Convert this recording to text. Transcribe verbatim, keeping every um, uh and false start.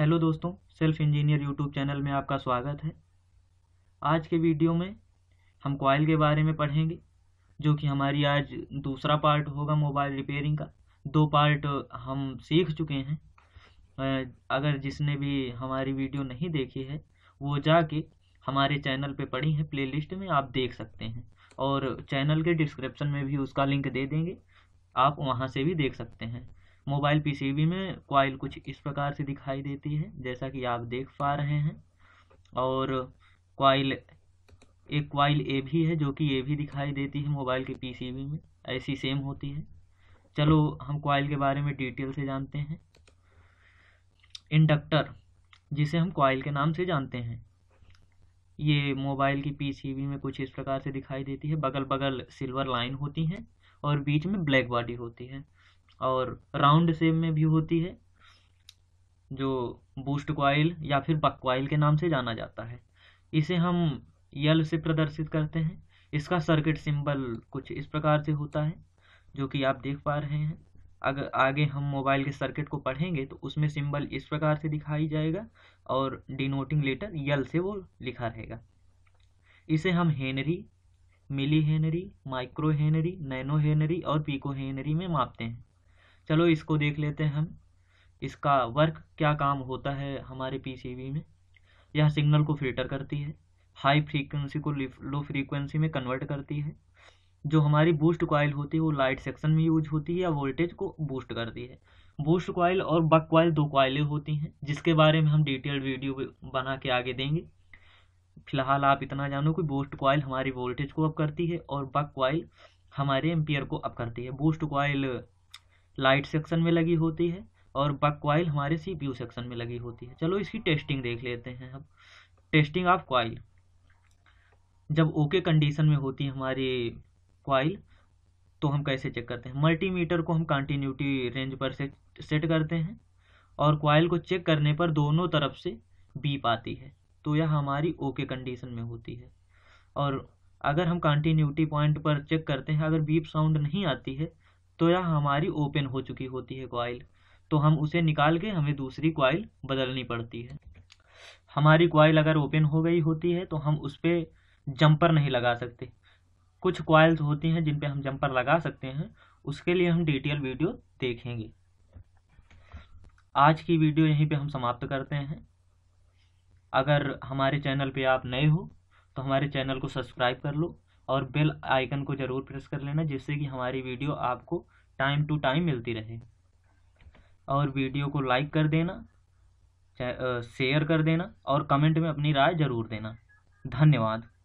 Hello दोस्तों, self engineer YouTube channel में आपका स्वागत है। आज के वीडियो में हम कॉइल के बारे में पढ़ेंगे, जो कि हमारी आज दूसरा पार्ट होगा मोबाइल रिपेयरिंग का। दो पार्ट हम सीख चुके हैं। अगर जिसने भी हमारी वीडियो नहीं देखी है वो जाके हमारे चैनल पे पड़ी है, प्लेलिस्ट में आप देख सकते हैं, और चैनल के डिस्क्रिप्शन में भी उसका लिंक दे देंगे, आप वहाँ से भी देख सकते हैं। मोबाइल पीसीबी में कॉइल कुछ इस प्रकार से दिखाई देती है जैसा कि आप देख पा रहे हैं, और कॉइल एक कॉइल ए भी है जो कि ए भी दिखाई देती है मोबाइल के पीसीबी में, ऐसी सेम होती है। चलो हम कॉइल के बारे में डिटेल से जानते हैं। इंडक्टर, जिसे हम कॉइल के नाम से जानते हैं, ये मोबाइल की पीसीबी में कुछ इस प्रकार से दिखाई देती है। बगल बगल सिल्वर लाइन होती है और बीच में ब्लैक बॉडी होती है, और राउंड शेप में भी होती है, जो बूस्ट कॉइल या फिर बक कॉइल के नाम से जाना जाता है। इसे हम यल से प्रदर्शित करते हैं। इसका सर्किट सिंबल कुछ इस प्रकार से होता है जो कि आप देख पा रहे हैं। अगर आगे हम मोबाइल के सर्किट को पढ़ेंगे तो उसमें सिंबल इस प्रकार से दिखाई जाएगा, और डिनोटिंग लेटर यल से वो लिखा रहेगा। इसे हम henry, milli henry, micro Henry, nano Henry और पीको हेनरी में मापते हैं। चलो इसको देख लेते हैं हम। इसका वर्क क्या काम होता है हमारे पीसीबी में? यह सिग्नल को फिल्टर करती है, हाई फ्रीक्वेंसी को लो फ्रीक्वेंसी में कन्वर्ट करती है। जो हमारी बूस्ट कॉइल होती है वो लाइट सेक्शन में यूज होती है या वोल्टेज को बूस्ट करती है। बूस्ट कॉइल और बक कॉइल दो कॉइलें होती हैं, जिसके बारे में हम डिटेल्ड वीडियो बना के आगे देंगे। फिलहाल आप इतना जानो कि बूस्ट कॉइल हमारी वोल्टेज को अप करती है और बक कॉइल हमारे एम्पियर को अप करती है। बूस्ट कॉइल लाइट सेक्शन में लगी होती है और बक कॉइल हमारे सीपीयू सेक्शन में लगी होती है। चलो इसकी टेस्टिंग देख लेते हैं हम। टेस्टिंग ऑफ कॉइल, जब ओके कंडीशन में होती है हमारी कॉइल तो हम कैसे चेक करते हैं? मल्टीमीटर को हम कंटिन्यूटी रेंज पर से सेट करते हैं, और कॉइल को चेक करने पर दोनों तरफ से बीप आती है, तो यह हमारी ओके कंडीशन में होती है। और अगर हम कंटिन्यूटी पॉइंट पर चेक करते हैं, अगर बीप साउंड नहीं आती है तो यह हमारी ओपन हो चुकी होती है कॉइल, तो हम उसे निकाल के हमें दूसरी कॉइल बदलनी पड़ती है। हमारी कॉइल अगर ओपन हो गई होती है तो हम उस पर जंपर नहीं लगा सकते। कुछ कॉइल्स होती हैं जिन पे हम जंपर लगा सकते हैं, उसके लिए हम डिटेल वीडियो देखेंगे। आज की वीडियो यहीं पे हम समाप्त करते हैं। अगर हमारे चैनल पे आप नए हो तो हमारे चैनल को सब्सक्राइब कर लो, और बेल आइकन को ज़रूर प्रेस कर लेना, जिससे कि हमारी वीडियो आपको टाइम टू टाइम मिलती रहे। और वीडियो को लाइक कर देना, शेयर कर देना, और कमेंट में अपनी राय ज़रूर देना। धन्यवाद।